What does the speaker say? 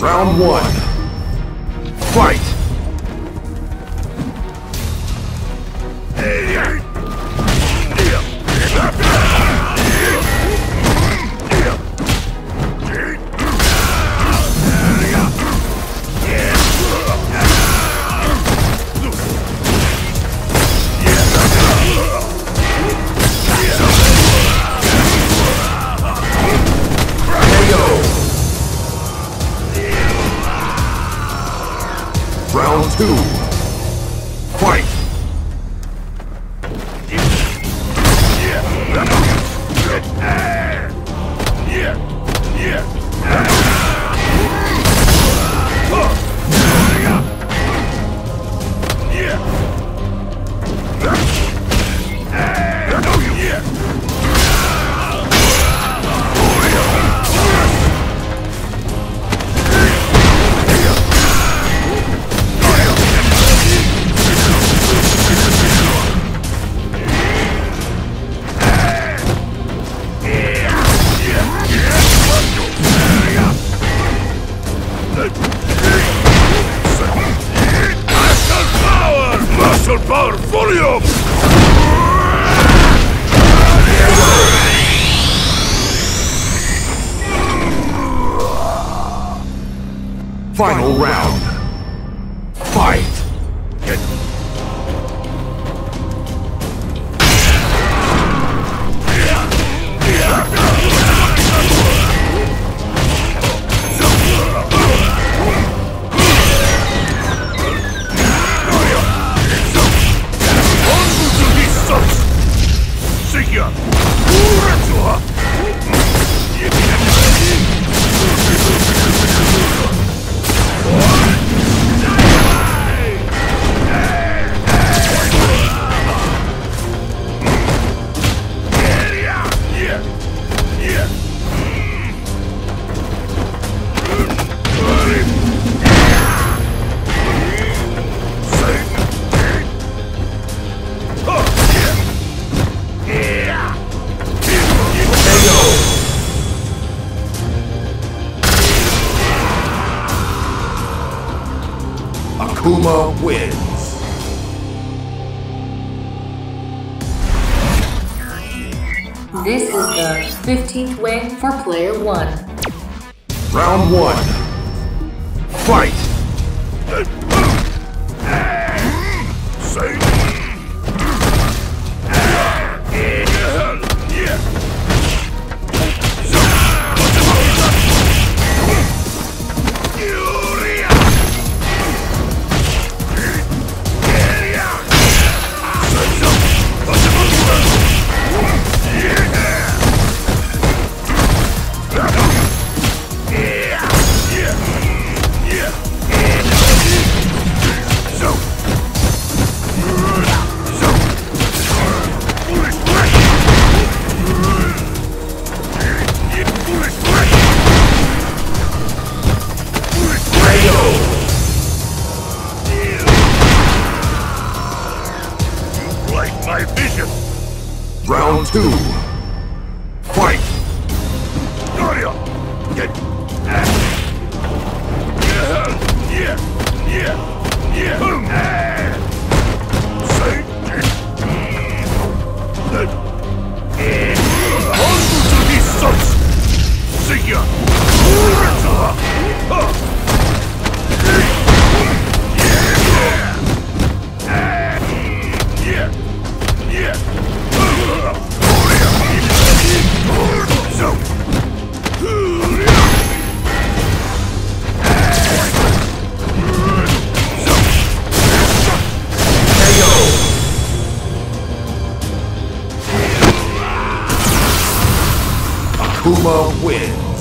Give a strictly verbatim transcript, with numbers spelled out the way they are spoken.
Round one. Fight! Round two. Fight! Power volume! Final round. Fight! Akuma wins. This is the fifteenth win for player one. Round one. Fight! Save! My vision. Round two. Fight. Gloria. Get. Yeah. Yeah. Yeah. Yeah. Boom. Say. Let. See ya. Akuma wins.